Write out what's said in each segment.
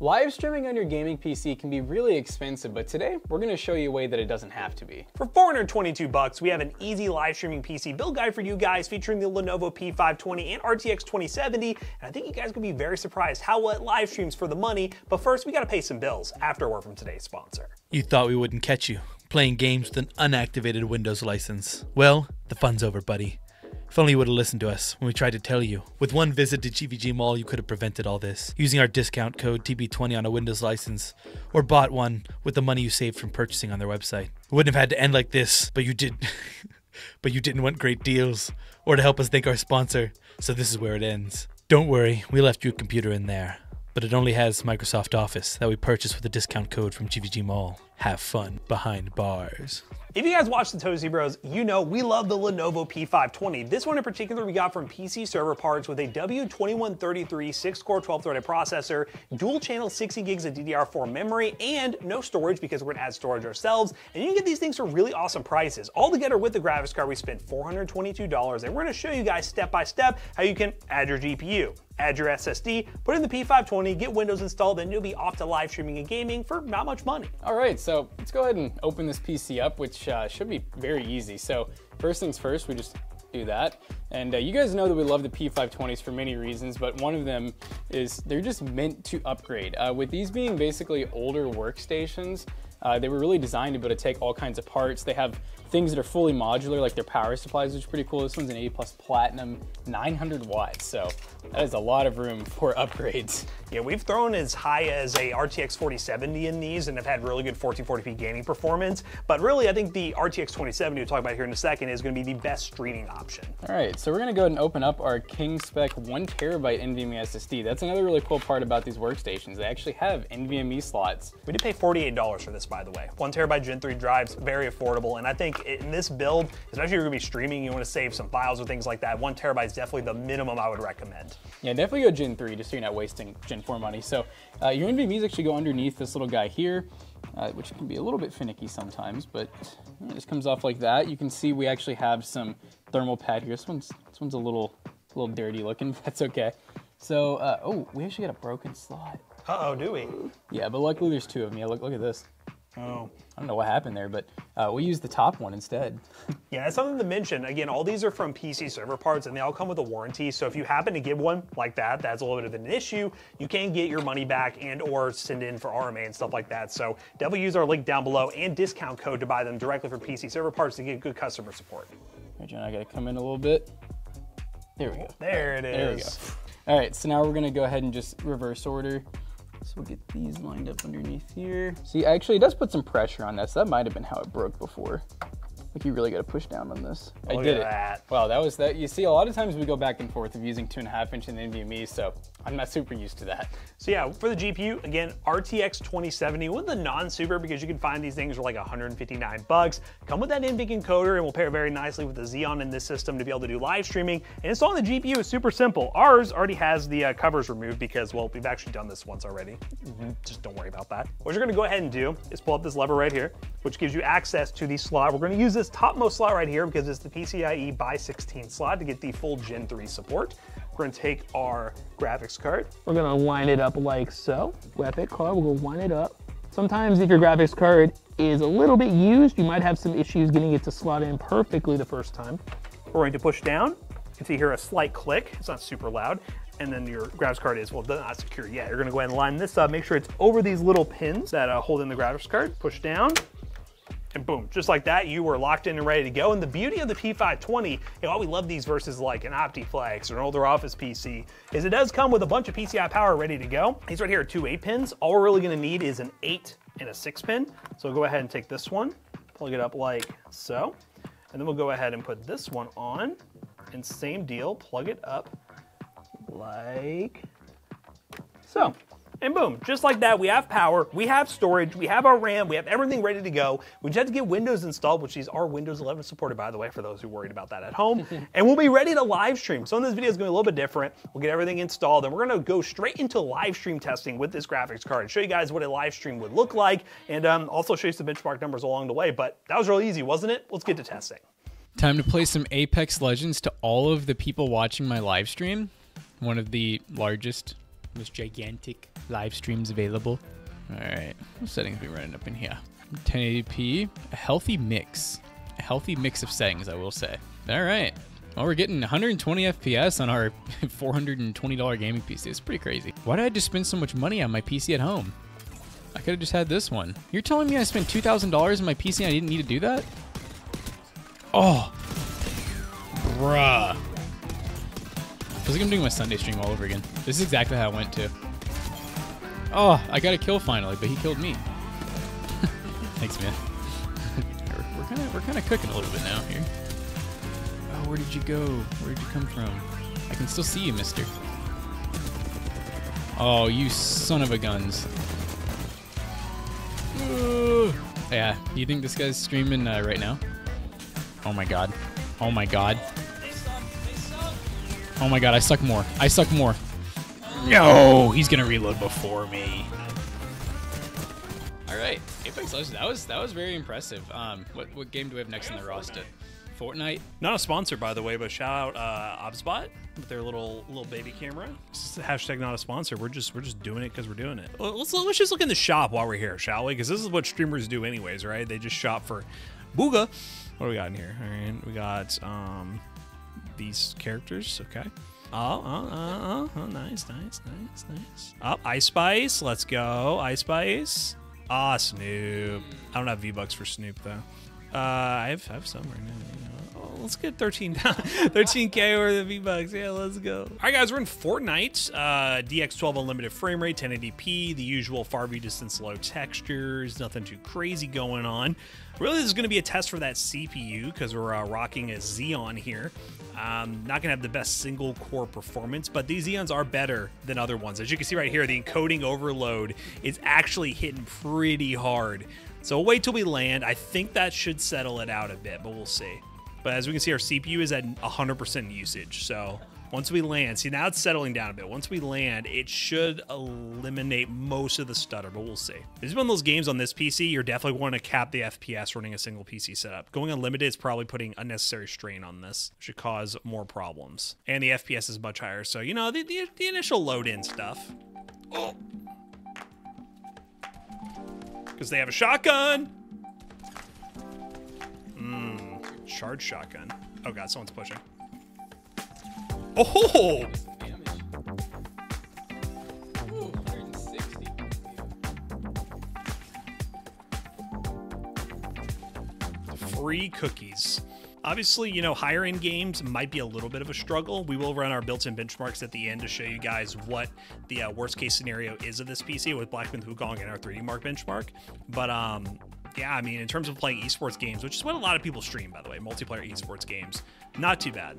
Live streaming on your gaming PC can be really expensive, but today we're going to show you a way that it doesn't have to be. For $422, we have an easy live streaming PC build guide for you guys featuring the Lenovo P520 and RTX 2070, and I think you guys will be very surprised how well it live streams for the money, but first we got to pay some bills after a word from today's sponsor. You thought we wouldn't catch you playing games with an unactivated Windows license. Well, the fun's over, buddy. If only you would have listened to us when we tried to tell you. With one visit to GVG Mall, you could have prevented all this using our discount code TB20 on a Windows license, or bought one with the money you saved from purchasing on their website. It wouldn't have had to end like this, but you did. But you didn't want great deals or to help us thank our sponsor, so this is where it ends. Don't worry, we left your computer in there, but it only has Microsoft Office that we purchased with a discount code from GVG Mall. Have fun behind bars. If you guys watch the Toasty Bros, you know we love the Lenovo P520. This one in particular we got from PC Server Parts with a W2133 6-core 12-threaded processor, dual-channel 60 gigs of DDR4 memory, and no storage because we're going to add storage ourselves. And you can get these things for really awesome prices. All together with the graphics card, we spent $422, and we're going to show you guys step-by-step how you can add your GPU, add your SSD, put in the P520, get Windows installed, and you'll be off to live streaming and gaming for not much money. All right, so let's go ahead and open this PC up, which should be very easy. So first things first, we just do that. And you guys know that we love the P520s for many reasons, but one of them is they're just meant to upgrade. With these being basically older workstations, they were really designed to be able to take all kinds of parts. They have things that are fully modular, like their power supplies, which is pretty cool. This one's an A+ Platinum, 900 watts. So that is a lot of room for upgrades. Yeah, we've thrown as high as a RTX 4070 in these and have had really good 1440p gaming performance. But really, I think the RTX 2070 we'll talk about here in a second is gonna be the best streaming option. All right, so we're gonna go ahead and open up our King Spec 1 terabyte NVMe SSD. That's another really cool part about these workstations. They actually have NVMe slots. We did pay $48 for this, by the way. 1 terabyte Gen 3 drives, very affordable. And I think in this build, especially if you're gonna be streaming, you wanna save some files or things like that, 1 terabyte is definitely the minimum I would recommend. Yeah, definitely go Gen 3 just so you're not wasting Gen 4 money. So your NVMe's actually go underneath this little guy here, which can be a little bit finicky sometimes, but it just comes off like that. You can see we actually have some thermal pad here. This one's a little dirty looking, but that's okay. So, oh, we actually got a broken slot. Uh-oh, do we? Yeah, but luckily there's two of them. Yeah, look at this. Oh. I don't know what happened there, but we used the top one instead. Yeah, that's something to mention. Again, all these are from PC Server Parts and they all come with a warranty. So if you happen to get one like that, that's a little bit of an issue, you can get your money back and or send in for RMA and stuff like that. So definitely use our link down below and discount code to buy them directly from PC Server Parts to get good customer support. All right, John, I gotta come in a little bit. There we go. There it is. There we go. All right, so now we're gonna go ahead and just reverse order. So we'll get these lined up underneath here. See, actually it does put some pressure on that, so that might've been how it broke before. Like you really gotta push down on this. Look, I did it. Wow, that was that. You see, a lot of times we go back and forth of using 2.5 inch in NVMe, so I'm not super used to that. So yeah, for the GPU, again, RTX 2070 with the non-super because you can find these things for like $159. Come with that NVENC encoder and will pair very nicely with the Xeon in this system to be able to do live streaming. And installing the GPU is super simple. Ours already has the covers removed because, well, we've actually done this once already. Just don't worry about that. What you're gonna go ahead and do is pull up this lever right here, which gives you access to the slot. We're gonna use this topmost slot right here because it's the PCIe by 16 slot to get the full Gen 3 support. We're gonna take our graphics card. We're gonna line it up like so. Wrap it card, we'll line it up. Sometimes if your graphics card is a little bit used, you might have some issues getting it to slot in perfectly the first time. We're going to push down. You can see here a slight click, it's not super loud. And then your graphics card is, well, not secure yet. You're gonna go ahead and line this up, make sure it's over these little pins that hold in the graphics card. Push down. And boom, just like that, you were locked in and ready to go. And the beauty of the P520, you know, why we love these versus like an Optiflex or an older office PC, is it does come with a bunch of PCI power ready to go. These right here are two 8-pins. All we're really gonna need is an 8 and a 6-pin. So we'll go ahead and take this one, plug it up like so. And then we'll go ahead and put this one on and same deal, plug it up like so. And boom, just like that, we have power, we have storage, we have our RAM, we have everything ready to go. We just have to get Windows installed, which these are Windows 11 supported, by the way, for those who are worried about that at home. And we'll be ready to live stream. So in this video is going to be a little bit different. We'll get everything installed and we're going to go straight into live stream testing with this graphics card and show you guys what a live stream would look like and also show you some benchmark numbers along the way. But that was really easy, wasn't it? Let's get to testing. Time to play some Apex Legends to all of the people watching my live stream. One of the largest most gigantic live streams available. All right, what settings are we running up in here? 1080p, a healthy mix of settings, I will say. All right, well, we're getting 120 FPS on our $420 gaming PC. It's pretty crazy. Why did I just spend so much money on my PC at home? I could have just had this one. You're telling me I spent $2,000 on my PC and I didn't need to do that? Oh, bruh. I was like, I'm doing my Sunday stream all over again. This is exactly how I went to. Oh, I got a kill finally, but he killed me. Thanks, man. we're kind of cooking a little bit now here. Oh, where did you go? Where did you come from? I can still see you, mister. Oh, you son of a guns. Ooh. Yeah, you think this guy's streaming right now? Oh my god. Oh my god. Oh my god, I suck more. I suck more. No, he's gonna reload before me. All right, Apex Legends. That was very impressive. What game do we have next in the roster? Fortnite. Not a sponsor, by the way, but shout out ObSpot with their little baby camera. Hashtag not a sponsor. We're just doing it because we're doing it. Let's just look in the shop while we're here, shall we? Because this is what streamers do, anyways, right? They just shop for booga. What do we got in here? All right, we got these characters. Okay. Oh, nice. Oh, Ice Spice, let's go, Ice Spice. Ah, Snoop. I don't have V-Bucks for Snoop, though. I have some right now. You know. Oh, let's get 13 down. 13K over the V-Bucks. Yeah, let's go. All right, guys, we're in Fortnite. DX12 unlimited frame rate, 1080p, the usual far view distance, low textures, nothing too crazy going on. Really, this is going to be a test for that CPU because we're rocking a Xeon here. Not gonna have the best single core performance, but these Xeons are better than other ones. As you can see right here, the encoding overload is actually hitting pretty hard. So we'll wait till we land. I think that should settle it out a bit, but we'll see. But as we can see, our CPU is at 100% usage. So once we land, see now it's settling down a bit. Once we land, it should eliminate most of the stutter, but we'll see. This is one of those games on this PC, you're definitely wanting to cap the FPS running a single PC setup. Going unlimited is probably putting unnecessary strain on this. It should cause more problems. And the FPS is much higher. So, you know, the initial load-in stuff. Oh. Because they have a shotgun. Charged shotgun. Oh God, someone's pushing. Oh! Ooh, 160. Free cookies. Obviously, you know, higher end games might be a little bit of a struggle. We will run our built-in benchmarks at the end to show you guys what the worst case scenario is of this PC with Black Myth: Wukong and our 3DMark benchmark. But yeah, I mean, in terms of playing esports games, which is what a lot of people stream, by the way, multiplayer esports games, not too bad.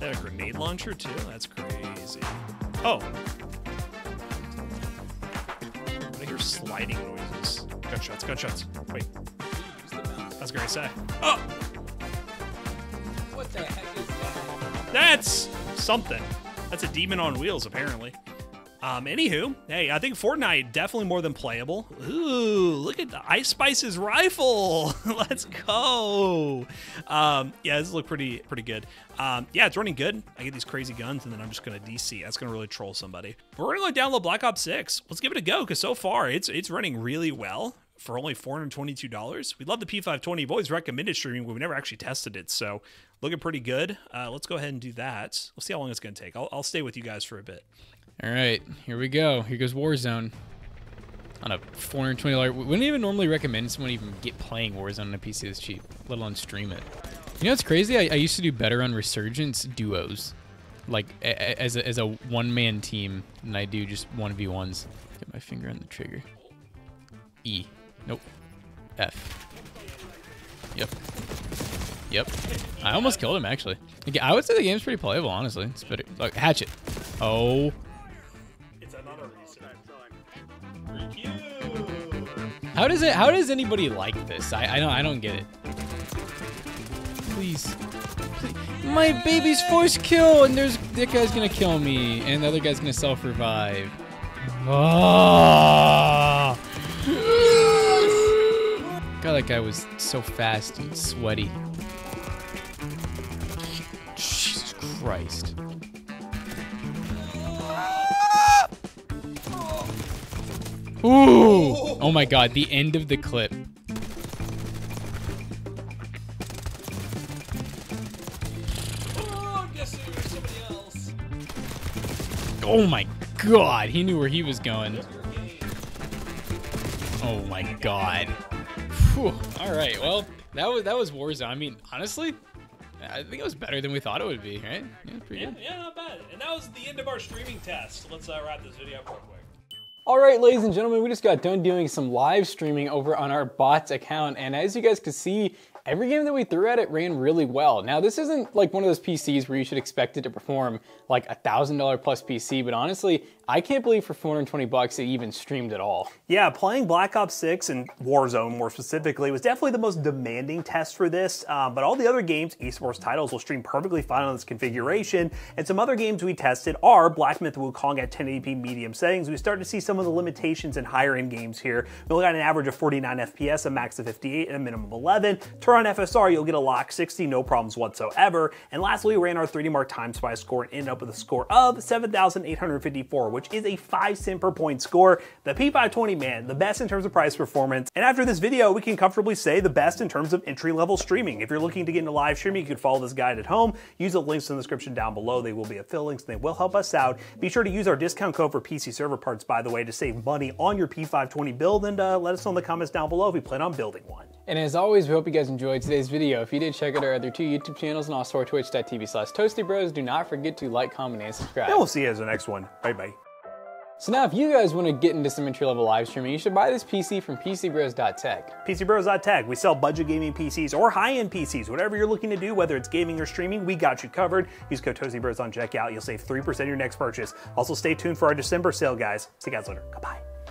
That a grenade launcher too? That's crazy. Oh. I hear sliding noises. Gunshots. Wait. I was gonna say. Oh! What the heck is that? That's something. That's a demon on wheels, apparently. Anywho, hey, I think Fortnite definitely more than playable. Ooh, look at the Ice Spice's rifle. Let's go. Yeah, this looks pretty good. Yeah, it's running good. I get these crazy guns, and then I'm just going to DC. That's going to really troll somebody. We're going to go download Black Ops 6. Let's give it a go, because so far, it's running really well for only $422. We love the P520. We've always recommended streaming, but we never actually tested it, so looking pretty good. Let's go ahead and do that. We'll see how long it's going to take. I'll stay with you guys for a bit. All right, here we go. Here goes Warzone on a $420. We wouldn't even normally recommend someone even get playing Warzone on a PC this cheap, let alone stream it. You know what's crazy? I used to do better on Resurgence duos, like as a one-man team, than I do just 1v1s. Get my finger on the trigger. E. Nope. F. Yep. I almost killed him, actually. I would say the game's pretty playable, honestly. It's better. Like, hatchet. Oh. How does anybody like this? I don't get it. Please. My baby's force kill, and that guy's gonna kill me, and the other guy's gonna self-revive. Oh. God, that guy was so fast and sweaty. Christ. Ooh! Oh my god, the end of the clip. Oh, I guess it was somebody else. Oh my god, he knew where he was going. Oh my god. Whew. All right, well, that was Warzone. I mean, honestly, I think it was better than we thought it would be, right? Yeah, pretty good. Yeah, not bad. And that was the end of our streaming test. Let's wrap this video up real quick. All right, ladies and gentlemen, we just got done doing some live streaming over on our bot's account, and as you guys can see, every game that we threw at it ran really well. Now, this isn't like one of those PCs where you should expect it to perform like a $1,000 plus PC, but honestly, I can't believe for 420 bucks it even streamed at all. Yeah, playing Black Ops 6 and Warzone more specifically was definitely the most demanding test for this, but all the other games, esports titles, will stream perfectly fine on this configuration, and some other games we tested are Black Myth: Wukong at 1080p medium settings. We started to see some of the limitations in higher end games here. We only got an average of 49 FPS, a max of 58, and a minimum of 11. On FSR, you'll get a lock 60, no problems whatsoever. And lastly, we ran our 3DMark Time Spy score and ended up with a score of 7,854, which is a 5 cent per point score. The P520, man, the best in terms of price performance. And after this video, we can comfortably say the best in terms of entry-level streaming. If you're looking to get into live streaming, you can follow this guide at home. Use the links in the description down below. They will be affiliate links and they will help us out. Be sure to use our discount code for PC Server Parts, by the way, to save money on your P520 build, and let us know in the comments down below if you plan on building one. And as always, we hope you guys enjoyed today's video. If you did, check out our other 2 YouTube channels and also our twitch.tv/toastybros. Do not forget to like, comment, and subscribe. And we'll see you guys in the next one. Bye-bye. So now if you guys want to get into some entry-level live streaming, you should buy this PC from pcbros.tech. pcbros.tech, we sell budget gaming PCs or high-end PCs. Whatever you're looking to do, whether it's gaming or streaming, we got you covered. Use code Toasty Bros on checkout. You'll save 3% of your next purchase. Also, stay tuned for our December sale, guys. See you guys later. Goodbye.